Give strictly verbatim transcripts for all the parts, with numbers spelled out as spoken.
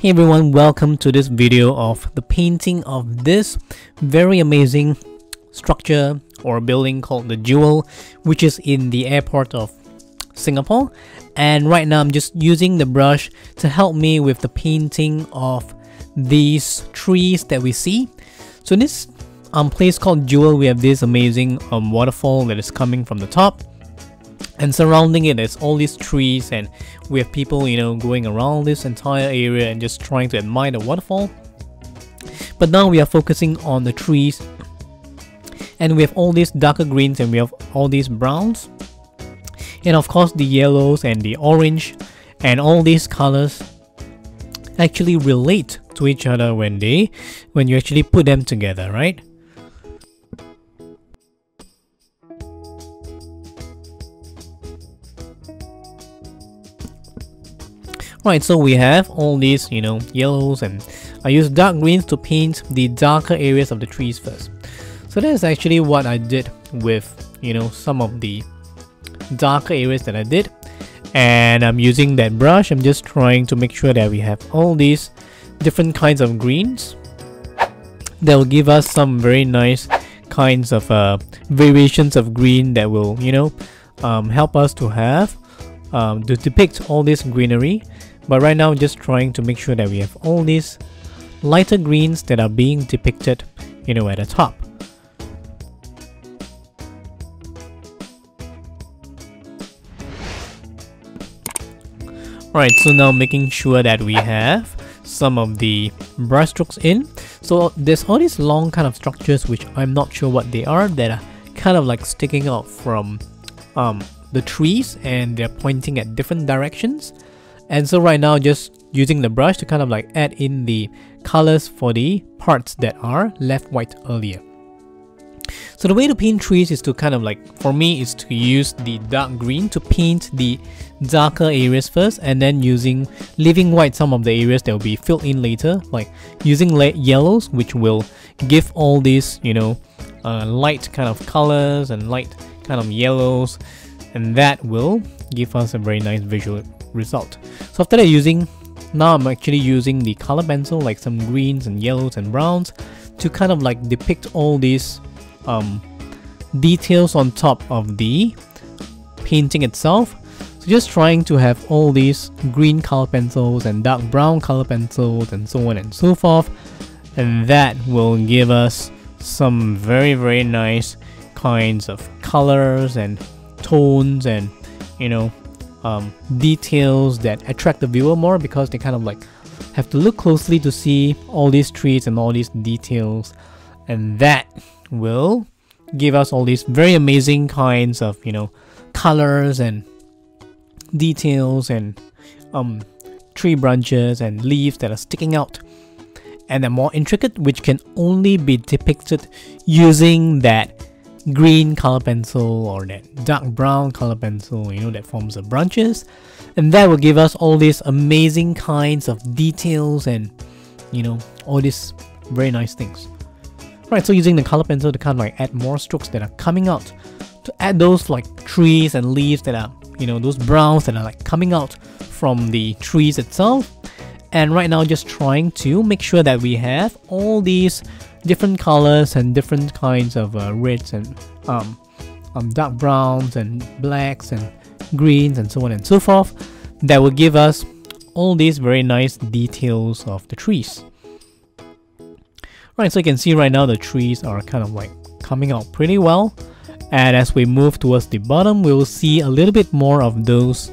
Hey everyone, welcome to this video of the painting of this very amazing structure or building called the Jewel, which is in the airport of Singapore. And right now I'm just using the brush to help me with the painting of these trees that we see. So in this um, place called Jewel, we have this amazing um, waterfall that is coming from the top, and surrounding it there's all these trees, and we have people, you know, going around this entire area and just trying to admire the waterfall. But now we are focusing on the trees, and we have all these darker greens and we have all these browns, and of course the yellows and the orange, and all these colors actually relate to each other when they when you actually put them together, right? Right, so we have all these, you know, yellows, and I use dark greens to paint the darker areas of the trees first. So that is actually what I did with, you know, some of the darker areas that I did. And I'm using that brush, I'm just trying to make sure that we have all these different kinds of greens that will give us some very nice kinds of uh, variations of green that will, you know, um, help us to have um, to depict all this greenery. But right now I'm just trying to make sure that we have all these lighter greens that are being depicted, you know, at the top. Alright, so now making sure that we have some of the brush strokes in. So there's all these long kind of structures which I'm not sure what they are, that are kind of like sticking out from um, the trees, and they're pointing at different directions. And so right now just using the brush to kind of like add in the colors for the parts that are left white earlier. So the way to paint trees is to kind of like, for me, is to use the dark green to paint the darker areas first, and then using leaving white some of the areas that will be filled in later, like using yellows, which will give all these, you know, uh, light kind of colors and light kind of yellows, and that will give us a very nice visual result. So after that, using now I'm actually using the color pencil, like some greens and yellows and browns, to kind of like depict all these Um, details on top of the painting itself. So just trying to have all these green color pencils and dark brown color pencils and so on and so forth, and that will give us some very very nice kinds of colors and tones, and you know, um, details that attract the viewer more, because they kind of like have to look closely to see all these trees and all these details, and that will give us all these very amazing kinds of, you know, colors and details, and um, tree branches and leaves that are sticking out, and they're more intricate, which can only be depicted using that green color pencil or that dark brown color pencil, you know, that forms the branches, and that will give us all these amazing kinds of details and, you know, all these very nice things. Right, so using the color pencil to kind of like add more strokes that are coming out, to add those like trees and leaves that are, you know, those browns that are like coming out from the trees itself. And right now just trying to make sure that we have all these different colors and different kinds of uh, reds and um, um, dark browns and blacks and greens and so on and so forth, that will give us all these very nice details of the trees. Right, so you can see right now the trees are kind of like coming out pretty well, and as we move towards the bottom, we will see a little bit more of those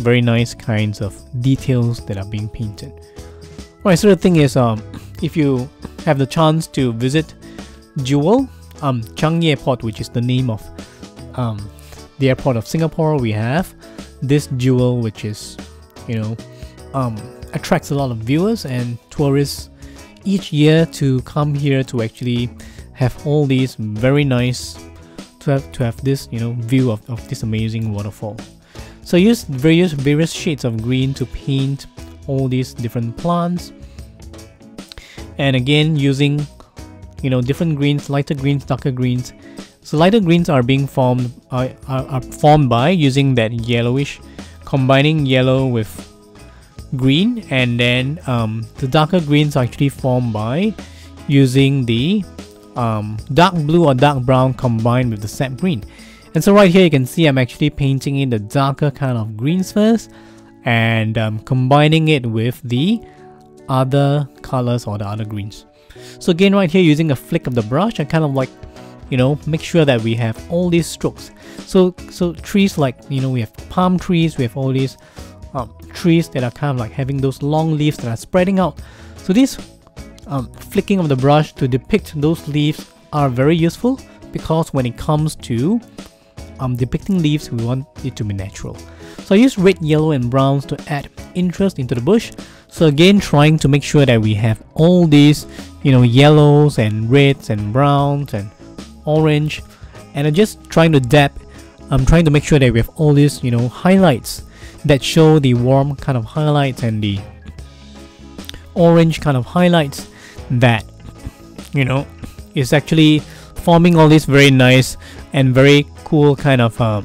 very nice kinds of details that are being painted. Right, so the thing is, um, if you have the chance to visit Jewel, um, Changi Airport, which is the name of um, the airport of Singapore, we have this Jewel, which is, you know, um, attracts a lot of viewers and tourists each year to come here to actually have all these very nice to have to have this, you know, view of, of this amazing waterfall. So use various various shades of green to paint all these different plants, and again using, you know, different greens, lighter greens, darker greens. So lighter greens are being formed are, are, are formed by using that yellowish, combining yellow with green, and then um, the darker greens are actually formed by using the um, dark blue or dark brown combined with the sap green. And so right here you can see I'm actually painting in the darker kind of greens first and um, combining it with the other colors or the other greens. So again, right here using a flick of the brush, I kind of like, you know, make sure that we have all these strokes. So so trees like, you know, we have palm trees, we have all these um, trees that are kind of like having those long leaves that are spreading out. So this um, flicking of the brush to depict those leaves are very useful, because when it comes to um, depicting leaves, we want it to be natural. So I use red, yellow and browns to add interest into the bush. So again, trying to make sure that we have all these, you know, yellows and reds and browns and orange, and I'm just trying to dab. I'm trying to make sure that we have all these, you know, highlights that show the warm kind of highlights and the orange kind of highlights that, you know, is actually forming all these very nice and very cool kind of uh,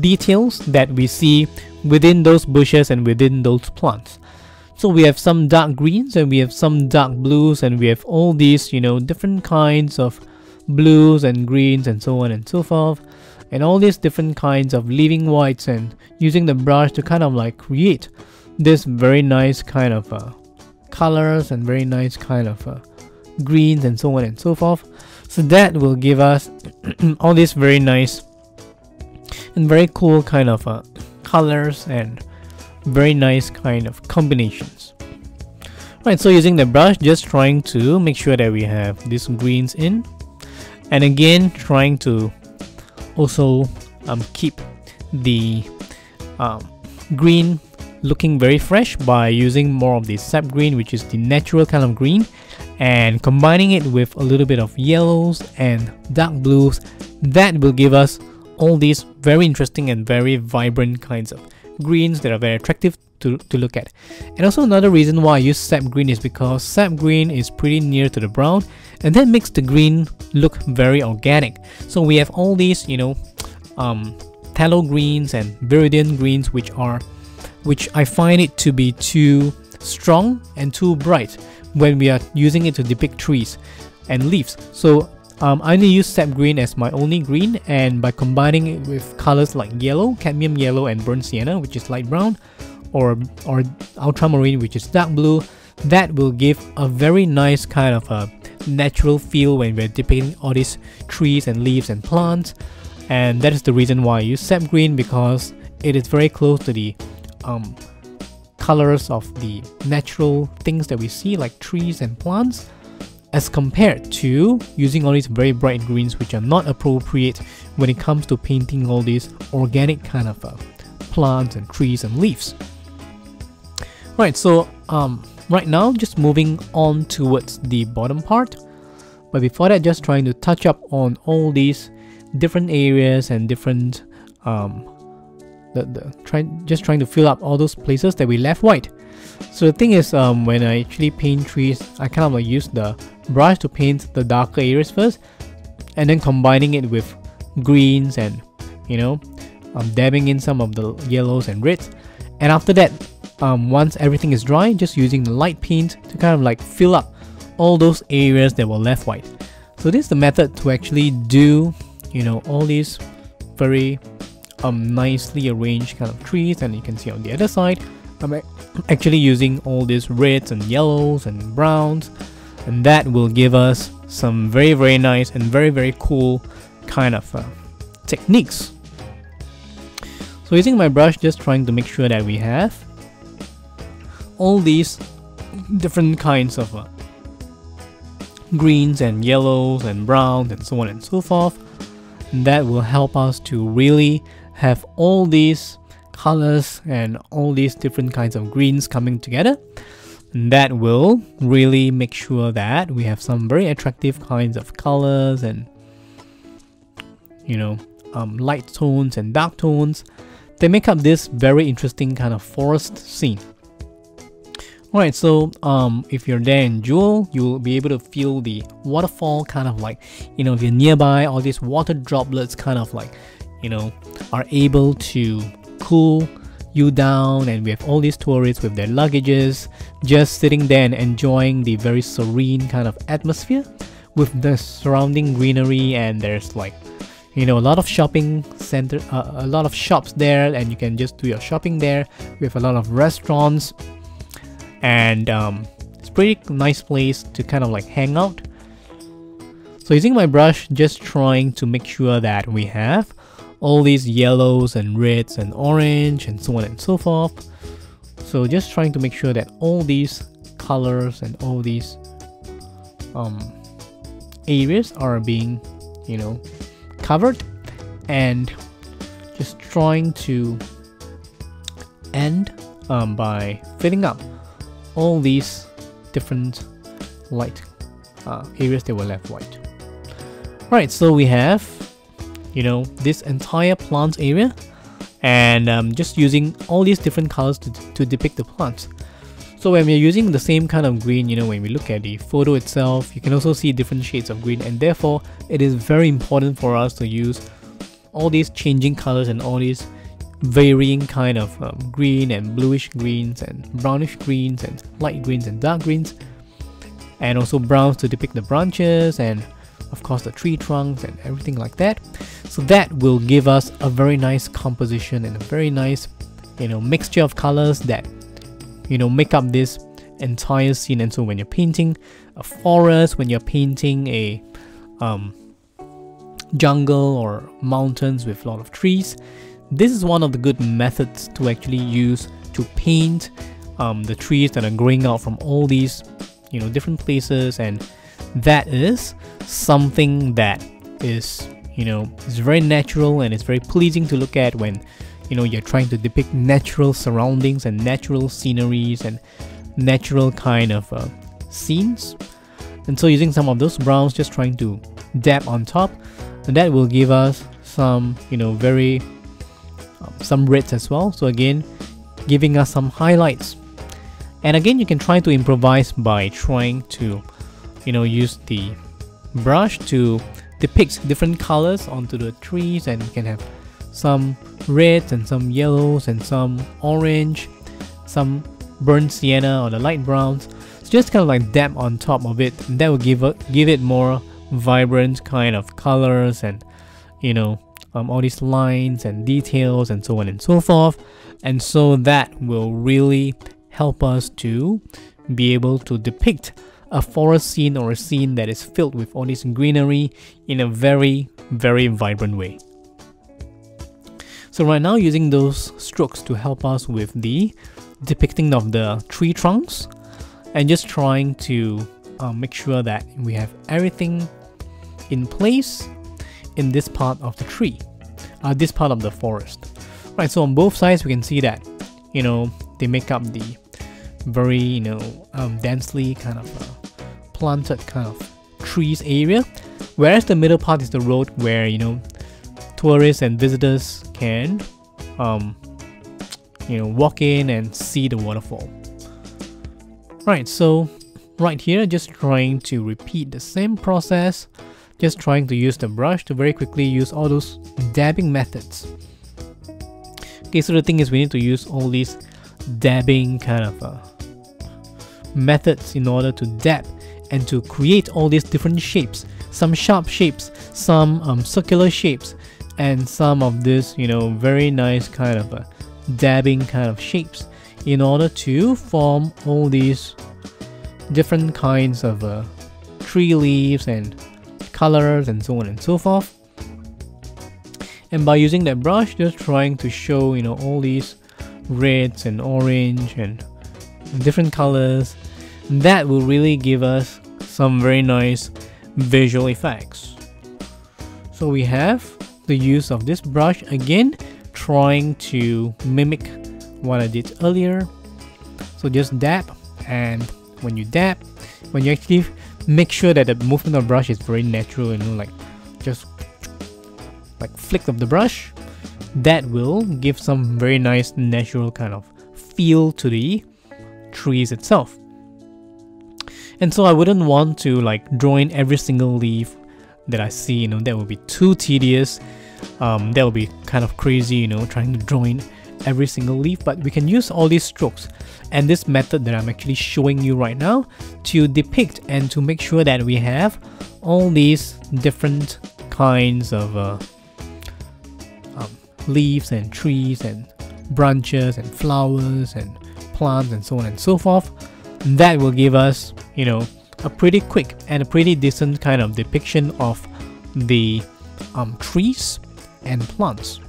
details that we see within those bushes and within those plants. So we have some dark greens and we have some dark blues, and we have all these, you know, different kinds of blues and greens and so on and so forth, and all these different kinds of leaving whites, and using the brush to kind of like create this very nice kind of uh, colors and very nice kind of uh, greens and so on and so forth. So that will give us all these very nice and very cool kind of uh, colors and very nice kind of combinations. Right, so using the brush, just trying to make sure that we have these greens in, and again trying to also um, keep the um, green looking very fresh by using more of the sap green, which is the natural kind of green, and combining it with a little bit of yellows and dark blues. That will give us all these very interesting and very vibrant kinds of greens that are very attractive to, to look at. And also another reason why I use sap green is because sap green is pretty near to the brown, and that makes the green look very organic. So we have all these, you know, um, tallow greens and viridian greens, which are which I find it to be too strong and too bright when we are using it to depict trees and leaves. So um, I only use sap green as my only green, and by combining it with colors like yellow, cadmium yellow and burnt sienna, which is light brown, or, or ultramarine, which is dark blue, that will give a very nice kind of a natural feel when we're depicting all these trees and leaves and plants. And that is the reason why I use sap green, because it is very close to the um, colors of the natural things that we see like trees and plants, as compared to using all these very bright greens, which are not appropriate when it comes to painting all these organic kind of uh, plants and trees and leaves. Right, so um, right now just moving on towards the bottom part, but before that just trying to touch up on all these different areas and different um, The, the, try, just trying to fill up all those places that we left white. So the thing is, um, when I actually paint trees, I kind of like use the brush to paint the darker areas first, and then combining it with greens and, you know, um, dabbing in some of the yellows and reds. And after that, um, once everything is dry, just using the light paint to kind of like fill up all those areas that were left white. So this is the method to actually do, you know, all these very Um, nicely arranged kind of trees. And you can see on the other side I'm actually using all these reds and yellows and browns, and that will give us some very very nice and very very cool kind of uh, techniques. So using my brush, just trying to make sure that we have all these different kinds of uh, greens and yellows and browns and so on and so forth, and that will help us to really have all these colors and all these different kinds of greens coming together, and that will really make sure that we have some very attractive kinds of colors and, you know, um, light tones and dark tones. They make up this very interesting kind of forest scene. Alright, so um, if you're there in Jewel, you'll be able to feel the waterfall kind of like, you know, if you're nearby, all these water droplets kind of like, you know, are able to cool you down, and we have all these tourists with their luggages just sitting there and enjoying the very serene kind of atmosphere with the surrounding greenery. And there's like, you know, a lot of shopping center, uh, a lot of shops there, and you can just do your shopping there. We have a lot of restaurants, and um, it's a pretty nice place to kind of like hang out. So using my brush, just trying to make sure that we have all these yellows and reds and orange and so on and so forth. So just trying to make sure that all these colors and all these um, areas are being, you know, covered, and just trying to end um, by filling up all these different light uh, areas that were left white. Right, so we have, you know, this entire plant area, and um, just using all these different colors to, to depict the plants. So when we're using the same kind of green, you know, when we look at the photo itself, you can also see different shades of green, and therefore it is very important for us to use all these changing colors and all these varying kind of um, green and bluish greens and brownish greens and light greens and dark greens, and also browns to depict the branches and of course the tree trunks and everything like that. So that will give us a very nice composition and a very nice, you know, mixture of colors that, you know, make up this entire scene. And so when you're painting a forest, when you're painting a um, jungle or mountains with a lot of trees, this is one of the good methods to actually use to paint um, the trees that are growing out from all these, you know, different places. And that is something that is, you know, is very natural, and it's very pleasing to look at when, you know, you're trying to depict natural surroundings and natural sceneries and natural kind of uh, scenes. And so using some of those browns, just trying to dab on top, and that will give us some, you know, very um, some reds as well. So again, giving us some highlights. And again, you can try to improvise by trying to, you know, use the brush to depict different colors onto the trees, and you can have some reds and some yellows and some orange, some burnt sienna or the light browns. So just kind of like dab on top of it, and that will give it give it more vibrant kind of colors, and you know, um, all these lines and details and so on and so forth. And so that will really help us to be able to depict a forest scene or a scene that is filled with all this greenery in a very, very vibrant way. So right now, using those strokes to help us with the depicting of the tree trunks, and just trying to uh, make sure that we have everything in place in this part of the tree, uh, this part of the forest. Right, so on both sides we can see that, you know, they make up the very, you know, um, densely kind of uh, planted kind of trees area, whereas the middle part is the road where, you know, tourists and visitors can um, you know, walk in and see the waterfall. Right, so right here, just trying to repeat the same process, just trying to use the brush to very quickly use all those dabbing methods. Okay, so the thing is, we need to use all these dabbing kind of uh, methods in order to dab and to create all these different shapes, some sharp shapes, some um, circular shapes, and some of this, you know, very nice kind of a dabbing kind of shapes, in order to form all these different kinds of uh, tree leaves and colors and so on and so forth. And by using that brush, just trying to show, you know, all these reds and orange and different colors, that will really give us some very nice visual effects. So we have the use of this brush again, trying to mimic what I did earlier. So just dab, and when you dab, when you actually make sure that the movement of the brush is very natural, you know, like just like flick of the brush, that will give some very nice natural kind of feel to the trees itself. And so I wouldn't want to like draw in every single leaf that I see, you know, that would be too tedious. Um, that would be kind of crazy, you know, trying to draw in every single leaf, but we can use all these strokes and this method that I'm actually showing you right now to depict and to make sure that we have all these different kinds of uh, um, leaves and trees and branches and flowers and plants and so on and so forth. That will give us, you know, a pretty quick and a pretty decent kind of depiction of the um, trees and plants.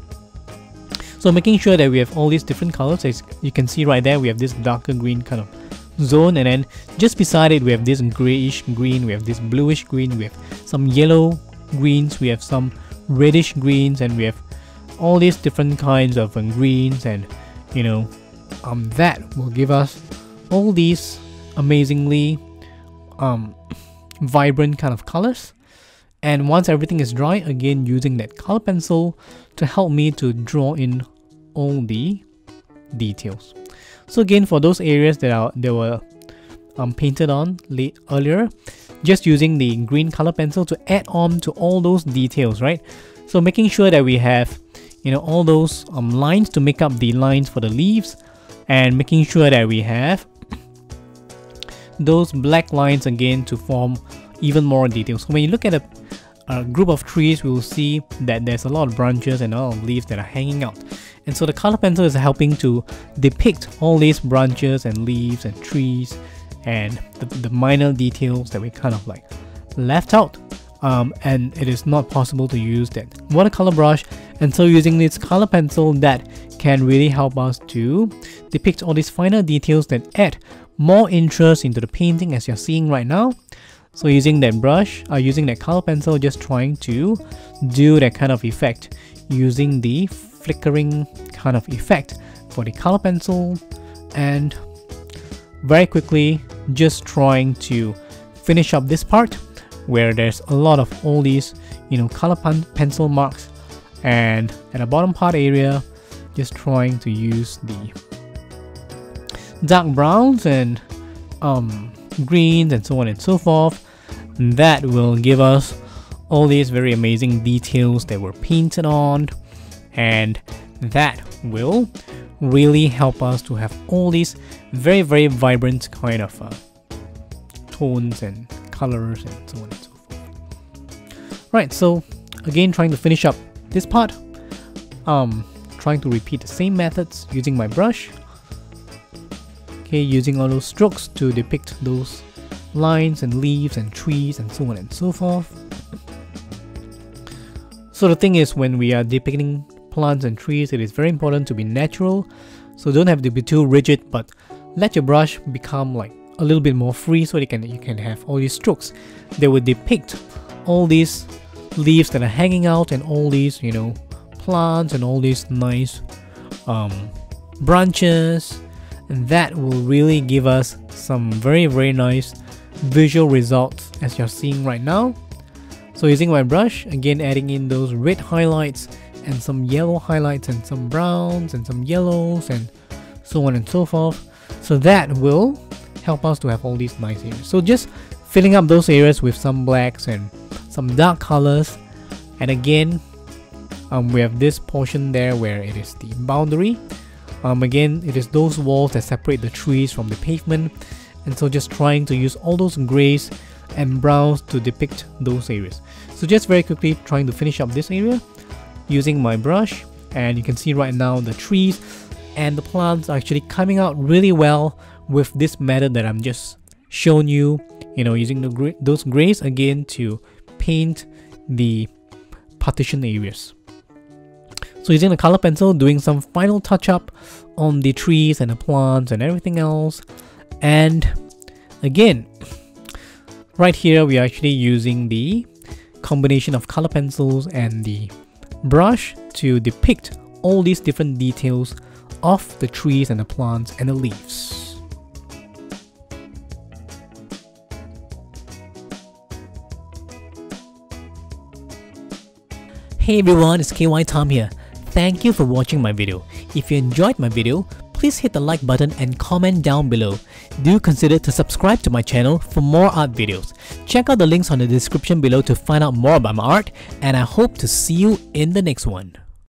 So making sure that we have all these different colors, as you can see right there, we have this darker green kind of zone, and then just beside it we have this grayish green, we have this bluish green, we have some yellow greens, we have some reddish greens, and we have all these different kinds of um, greens, and you know, um, that will give us all these amazingly um, vibrant kind of colors. And once everything is dry, again using that color pencil to help me to draw in all the details. So again, for those areas that are that were um, painted on late earlier, just using the green color pencil to add on to all those details, right? So making sure that we have, you know, all those um, lines to make up the lines for the leaves, and making sure that we have those black lines again to form even more details. So when you look at a, a group of trees, we will see that there's a lot of branches and a lot of leaves that are hanging out, and so the color pencil is helping to depict all these branches and leaves and trees and the, the minor details that we kind of like left out, um, and it is not possible to use that watercolor brush. And so using this color pencil, that can really help us to depict all these finer details that add more interest into the painting, as you're seeing right now. So using that brush, or using that color pencil, just trying to do that kind of effect, using the flickering kind of effect for the color pencil, and very quickly just trying to finish up this part where there's a lot of all these, you know, color pen pencil marks, and at the bottom part area just trying to use the dark browns and um, greens and so on and so forth. That will give us all these very amazing details that were painted on, and that will really help us to have all these very very vibrant kind of uh, tones and colors and so on and so forth. Right, so again trying to finish up this part, um, trying to repeat the same methods using my brush. Okay, using all those strokes to depict those lines and leaves and trees and so on and so forth. So the thing is, when we are depicting plants and trees, it is very important to be natural. So don't have to be too rigid, but let your brush become like a little bit more free, so you can you can have all these strokes that will depict all these leaves that are hanging out, and all these, you know, plants, and all these nice um, branches. And that will really give us some very very nice visual results, as you're seeing right now. So using my brush, again adding in those red highlights and some yellow highlights and some browns and some yellows and so on and so forth. So that will help us to have all these nice areas. So just filling up those areas with some blacks and some dark colors. And again, um, we have this portion there where it is the boundary. Um, again, it is those walls that separate the trees from the pavement, and so just trying to use all those grays and browns to depict those areas. So just very quickly trying to finish up this area using my brush, and you can see right now the trees and the plants are actually coming out really well with this method that I'm just showing you, you know, using the gray, those grays again to paint the partition areas. So using the color pencil, doing some final touch-up on the trees and the plants and everything else. And again, right here we are actually using the combination of color pencils and the brush to depict all these different details of the trees and the plants and the leaves. Hey everyone, it's K Y Tom here. Thank you for watching my video. If you enjoyed my video, please hit the like button and comment down below. Do consider to subscribe to my channel for more art videos. Check out the links on the description below to find out more about my art, and I hope to see you in the next one.